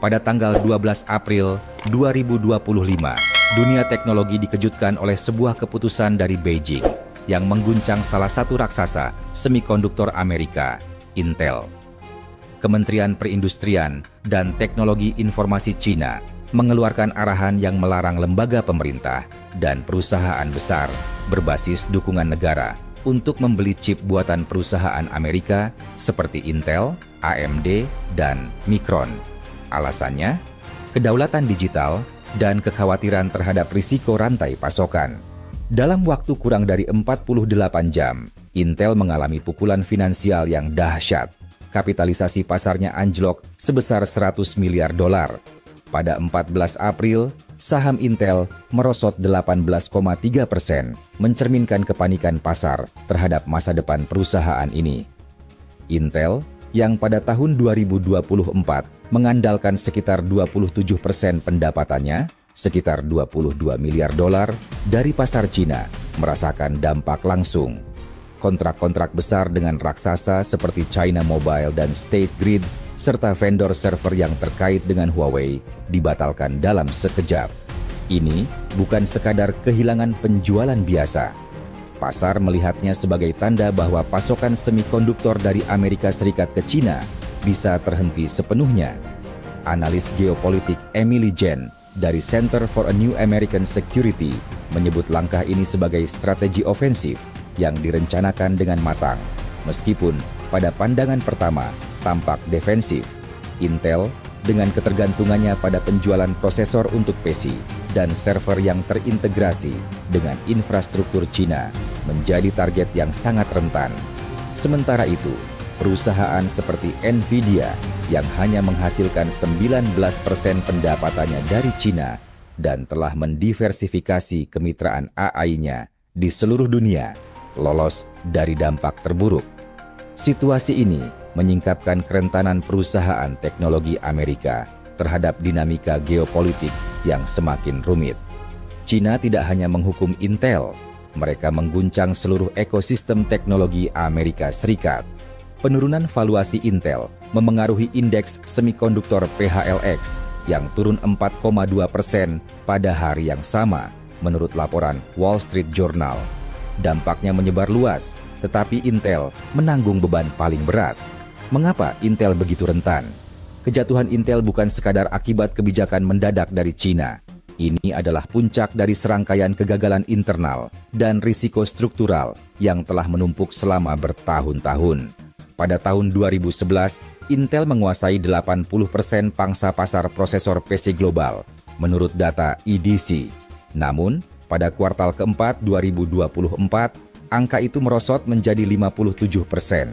pada tanggal 12 April 2025, dunia teknologi dikejutkan oleh sebuah keputusan dari Beijing yang mengguncang salah satu raksasa semikonduktor Amerika, Intel. Kementerian Perindustrian dan Teknologi Informasi China mengeluarkan arahan yang melarang lembaga pemerintah dan perusahaan besar berbasis dukungan negara untuk membeli chip buatan perusahaan Amerika seperti Intel, AMD, dan Micron. Alasannya, kedaulatan digital dan kekhawatiran terhadap risiko rantai pasokan. Dalam waktu kurang dari 48 jam, Intel mengalami pukulan finansial yang dahsyat. Kapitalisasi pasarnya anjlok sebesar 100 miliar dolar. Pada 14 April, saham Intel merosot 18,3%, mencerminkan kepanikan pasar terhadap masa depan perusahaan ini. Intel, yang pada tahun 2024 mengandalkan sekitar 27% pendapatannya, sekitar 22 miliar dolar, dari pasar Cina, merasakan dampak langsung. Kontrak-kontrak besar dengan raksasa seperti China Mobile dan State Grid, serta vendor server yang terkait dengan Huawei, dibatalkan dalam sekejap. Ini bukan sekadar kehilangan penjualan biasa. Pasar melihatnya sebagai tanda bahwa pasokan semikonduktor dari Amerika Serikat ke China bisa terhenti sepenuhnya. Analis geopolitik Emily Jen dari Center for a New American Security menyebut langkah ini sebagai strategi ofensif yang direncanakan dengan matang. Meskipun pada pandangan pertama tampak defensif, Intel dengan ketergantungannya pada penjualan prosesor untuk PC dan server yang terintegrasi dengan infrastruktur China menjadi target yang sangat rentan. Sementara itu, perusahaan seperti Nvidia yang hanya menghasilkan 19% pendapatannya dari China dan telah mendiversifikasi kemitraan AI-nya di seluruh dunia, lolos dari dampak terburuk. Situasi ini menyingkapkan kerentanan perusahaan teknologi Amerika terhadap dinamika geopolitik yang semakin rumit. China tidak hanya menghukum Intel, mereka mengguncang seluruh ekosistem teknologi Amerika Serikat. Penurunan valuasi Intel memengaruhi indeks semikonduktor PHLX yang turun 4,2% pada hari yang sama, menurut laporan Wall Street Journal. Dampaknya menyebar luas, tetapi Intel menanggung beban paling berat. Mengapa Intel begitu rentan? Kejatuhan Intel bukan sekadar akibat kebijakan mendadak dari China. Ini adalah puncak dari serangkaian kegagalan internal dan risiko struktural yang telah menumpuk selama bertahun-tahun. Pada tahun 2011, Intel menguasai 80% pangsa pasar prosesor PC global, menurut data IDC. Namun, pada kuartal keempat 2024, angka itu merosot menjadi 57%.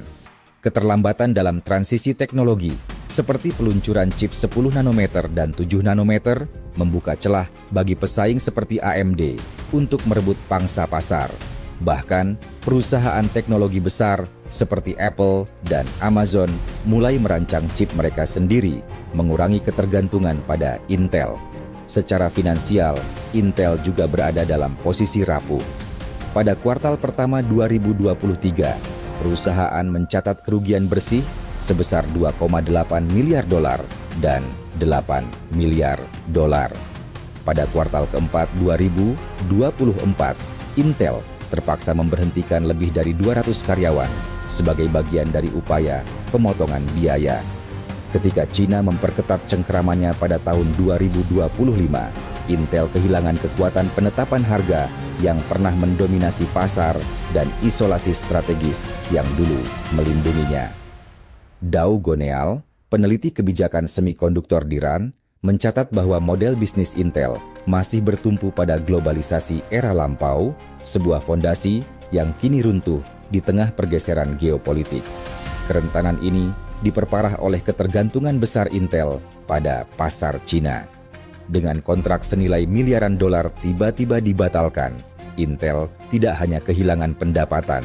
Keterlambatan dalam transisi teknologi, seperti peluncuran chip 10 nanometer dan 7 nanometer, membuka celah bagi pesaing seperti AMD untuk merebut pangsa pasar. Bahkan, perusahaan teknologi besar seperti Apple dan Amazon mulai merancang chip mereka sendiri, mengurangi ketergantungan pada Intel. Secara finansial, Intel juga berada dalam posisi rapuh. Pada kuartal pertama 2023, perusahaan mencatat kerugian bersih sebesar 2,8 miliar dolar dan 8 miliar dolar. Pada kuartal keempat 2024, Intel terpaksa memberhentikan lebih dari 200 karyawan sebagai bagian dari upaya pemotongan biaya. Ketika China memperketat cengkeramannya pada tahun 2025, Intel kehilangan kekuatan penetapan harga yang pernah mendominasi pasar dan isolasi strategis yang dulu melindunginya. Dau Gonel, peneliti kebijakan semikonduktor di RAND, mencatat bahwa model bisnis Intel masih bertumpu pada globalisasi era lampau, sebuah fondasi yang kini runtuh di tengah pergeseran geopolitik. Kerentanan ini diperparah oleh ketergantungan besar Intel pada pasar Cina. Dengan kontrak senilai miliaran dolar tiba-tiba dibatalkan, Intel tidak hanya kehilangan pendapatan,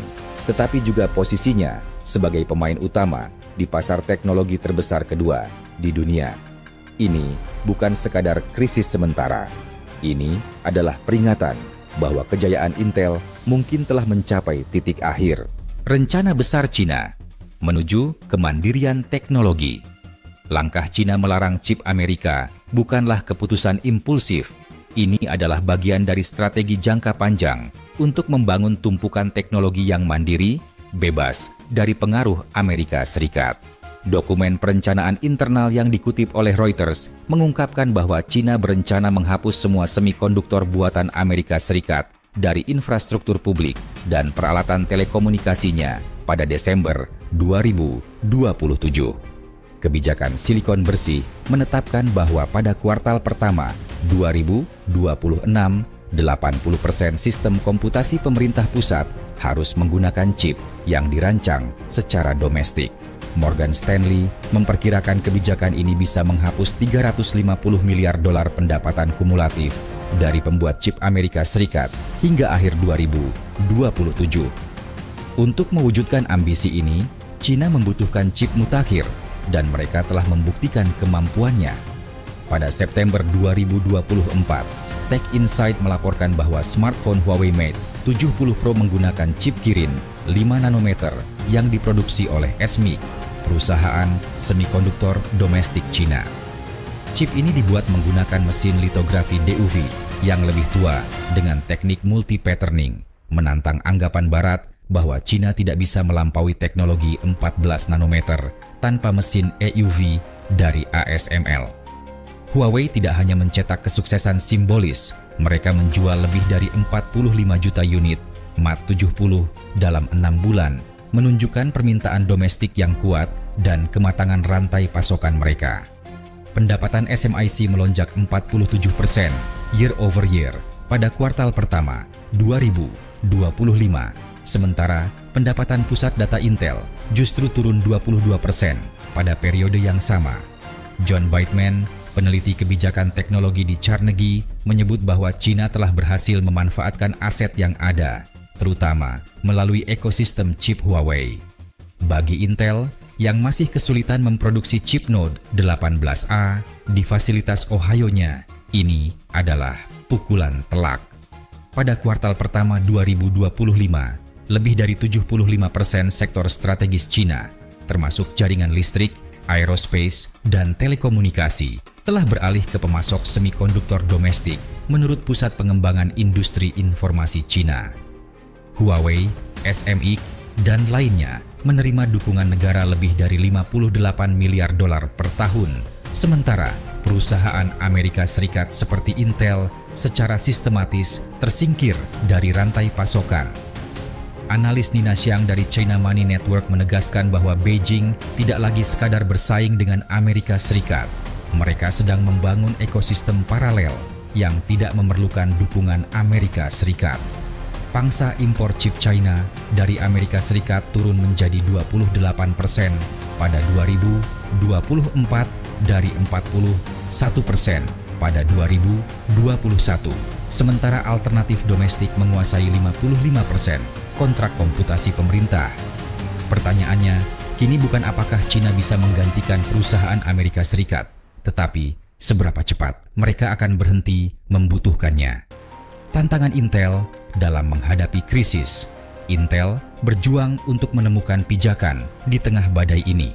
tetapi juga posisinya sebagai pemain utama di pasar teknologi terbesar kedua di dunia. Ini bukan sekadar krisis sementara. Ini adalah peringatan bahwa kejayaan Intel mungkin telah mencapai titik akhir. Rencana besar China menuju kemandirian teknologi. Langkah China melarang chip Amerika bukanlah keputusan impulsif. Ini adalah bagian dari strategi jangka panjang untuk membangun tumpukan teknologi yang mandiri, bebas dari pengaruh Amerika Serikat. Dokumen perencanaan internal yang dikutip oleh Reuters mengungkapkan bahwa China berencana menghapus semua semikonduktor buatan Amerika Serikat dari infrastruktur publik dan peralatan telekomunikasinya pada Desember 2027. Kebijakan silikon bersih menetapkan bahwa pada kuartal pertama 2026, 80% sistem komputasi pemerintah pusat harus menggunakan chip yang dirancang secara domestik. Morgan Stanley memperkirakan kebijakan ini bisa menghapus 350 miliar dolar pendapatan kumulatif dari pembuat chip Amerika Serikat hingga akhir 2027. Untuk mewujudkan ambisi ini, China membutuhkan chip mutakhir dan mereka telah membuktikan kemampuannya. Pada September 2024, Tech Insight melaporkan bahwa smartphone Huawei Mate 70 Pro menggunakan chip Kirin 5 nanometer yang diproduksi oleh SMIC, perusahaan semikonduktor domestik China. Chip ini dibuat menggunakan mesin litografi DUV yang lebih tua dengan teknik multi-patterning, menantang anggapan Barat bahwa China tidak bisa melampaui teknologi 14 nanometer tanpa mesin EUV dari ASML. Huawei tidak hanya mencetak kesuksesan simbolis, mereka menjual lebih dari 45 juta unit Mate 70 dalam 6 bulan, menunjukkan permintaan domestik yang kuat dan kematangan rantai pasokan mereka. Pendapatan SMIC melonjak 47% year over year pada kuartal pertama 2025, sementara pendapatan pusat data Intel justru turun 22% pada periode yang sama. John Bightman, peneliti kebijakan teknologi di Carnegie, menyebut bahwa China telah berhasil memanfaatkan aset yang ada, terutama melalui ekosistem chip Huawei. Bagi Intel, yang masih kesulitan memproduksi chip node 18A di fasilitas Ohio-nya, ini adalah pukulan telak. Pada kuartal pertama 2025, lebih dari 75% sektor strategis China, termasuk jaringan listrik, aerospace, dan telekomunikasi, telah beralih ke pemasok semikonduktor domestik menurut Pusat Pengembangan Industri Informasi China. Huawei, SMIC, dan lainnya menerima dukungan negara lebih dari 58 miliar dolar per tahun, sementara perusahaan Amerika Serikat seperti Intel secara sistematis tersingkir dari rantai pasokan. Analis Nina Xiang dari China Money Network menegaskan bahwa Beijing tidak lagi sekadar bersaing dengan Amerika Serikat. Mereka sedang membangun ekosistem paralel yang tidak memerlukan dukungan Amerika Serikat. Pangsa impor chip China dari Amerika Serikat turun menjadi 28% pada 2024 dari 41% pada 2021. Sementara alternatif domestik menguasai 55% kontrak komputasi pemerintah. Pertanyaannya, kini bukan apakah China bisa menggantikan perusahaan Amerika Serikat, tetapi seberapa cepat mereka akan berhenti membutuhkannya. Tantangan Intel dalam menghadapi krisis. Intel berjuang untuk menemukan pijakan di tengah badai ini.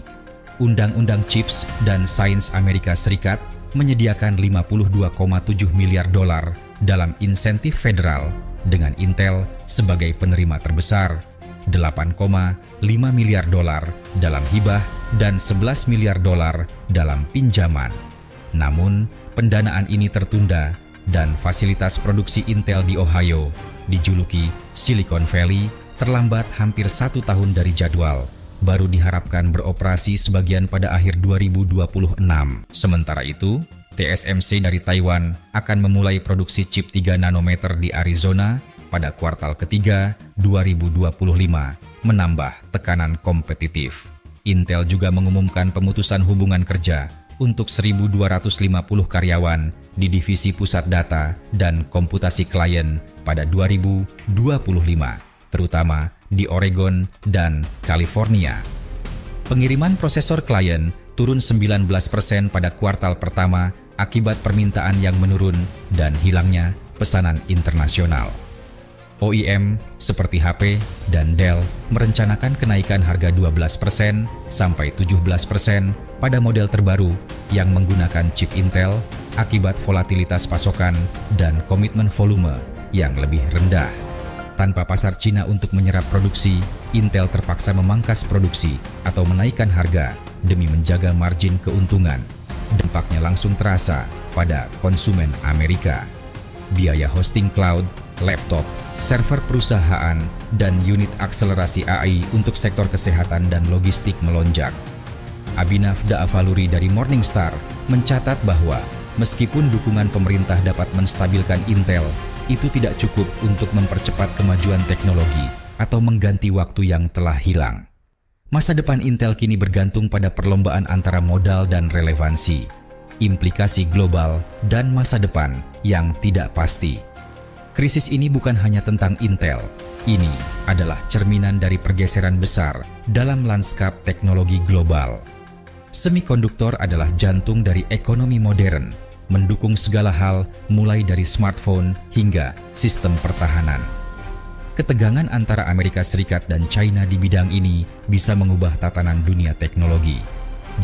Undang-Undang CHIPS dan Sains Amerika Serikat menyediakan 52,7 miliar dolar dalam insentif federal dengan Intel sebagai penerima terbesar, 8,5 miliar dolar dalam hibah dan 11 miliar dolar dalam pinjaman. Namun, pendanaan ini tertunda dan fasilitas produksi Intel di Ohio, dijuluki Silicon Valley, terlambat hampir 1 tahun dari jadwal, baru diharapkan beroperasi sebagian pada akhir 2026. Sementara itu, TSMC dari Taiwan akan memulai produksi chip 3 nanometer di Arizona pada kuartal ketiga 2025, menambah tekanan kompetitif. Intel juga mengumumkan pemutusan hubungan kerja untuk 1.250 karyawan di divisi pusat data dan komputasi klien pada 2025, terutama di Oregon dan California. Pengiriman prosesor klien turun 19% pada kuartal pertama akibat permintaan yang menurun dan hilangnya pesanan internasional. OEM seperti HP dan Dell merencanakan kenaikan harga 12% sampai 17% pada model terbaru yang menggunakan chip Intel akibat volatilitas pasokan dan komitmen volume yang lebih rendah. Tanpa pasar Cina untuk menyerap produksi, Intel terpaksa memangkas produksi atau menaikkan harga demi menjaga margin keuntungan. Dampaknya langsung terasa pada konsumen Amerika. Biaya hosting cloud, laptop, server perusahaan, dan unit akselerasi AI untuk sektor kesehatan dan logistik melonjak. Abhinav Daavaluri dari Morningstar mencatat bahwa meskipun dukungan pemerintah dapat menstabilkan Intel, itu tidak cukup untuk mempercepat kemajuan teknologi atau mengganti waktu yang telah hilang. Masa depan Intel kini bergantung pada perlombaan antara modal dan relevansi, implikasi global, dan masa depan yang tidak pasti. Krisis ini bukan hanya tentang Intel. Ini adalah cerminan dari pergeseran besar dalam lanskap teknologi global. Semikonduktor adalah jantung dari ekonomi modern, mendukung segala hal mulai dari smartphone hingga sistem pertahanan. Ketegangan antara Amerika Serikat dan China di bidang ini bisa mengubah tatanan dunia teknologi.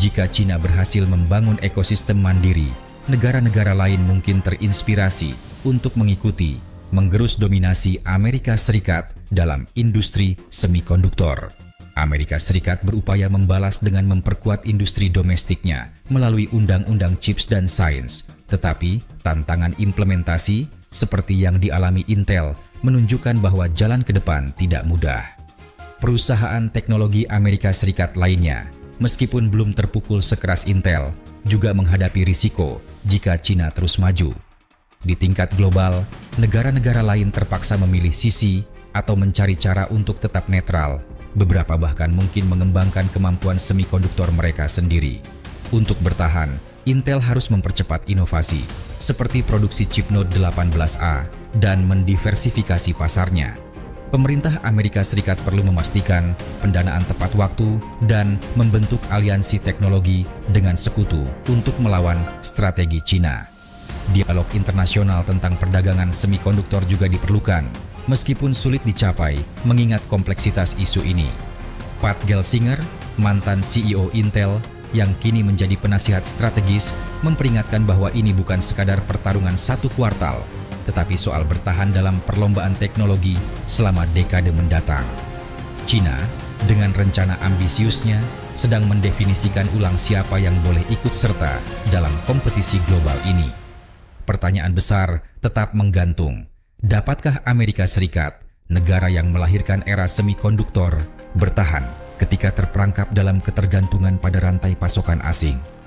Jika China berhasil membangun ekosistem mandiri, negara-negara lain mungkin terinspirasi untuk mengikuti menggerus dominasi Amerika Serikat dalam industri semikonduktor. Amerika Serikat berupaya membalas dengan memperkuat industri domestiknya melalui undang-undang CHIPS dan sains. Tetapi, tantangan implementasi seperti yang dialami Intel menunjukkan bahwa jalan ke depan tidak mudah. Perusahaan teknologi Amerika Serikat lainnya, meskipun belum terpukul sekeras Intel, juga menghadapi risiko jika China terus maju. Di tingkat global, negara-negara lain terpaksa memilih sisi atau mencari cara untuk tetap netral. Beberapa bahkan mungkin mengembangkan kemampuan semikonduktor mereka sendiri. Untuk bertahan, Intel harus mempercepat inovasi, seperti produksi chip node 18A dan mendiversifikasi pasarnya. Pemerintah Amerika Serikat perlu memastikan pendanaan tepat waktu dan membentuk aliansi teknologi dengan sekutu untuk melawan strategi China. Dialog internasional tentang perdagangan semikonduktor juga diperlukan, meskipun sulit dicapai mengingat kompleksitas isu ini. Pat Gelsinger, mantan CEO Intel, yang kini menjadi penasihat strategis, memperingatkan bahwa ini bukan sekadar pertarungan satu kuartal, tetapi soal bertahan dalam perlombaan teknologi selama dekade mendatang. China, dengan rencana ambisiusnya, sedang mendefinisikan ulang siapa yang boleh ikut serta dalam kompetisi global ini. Pertanyaan besar tetap menggantung, dapatkah Amerika Serikat, negara yang melahirkan era semikonduktor, bertahan ketika terperangkap dalam ketergantungan pada rantai pasokan asing?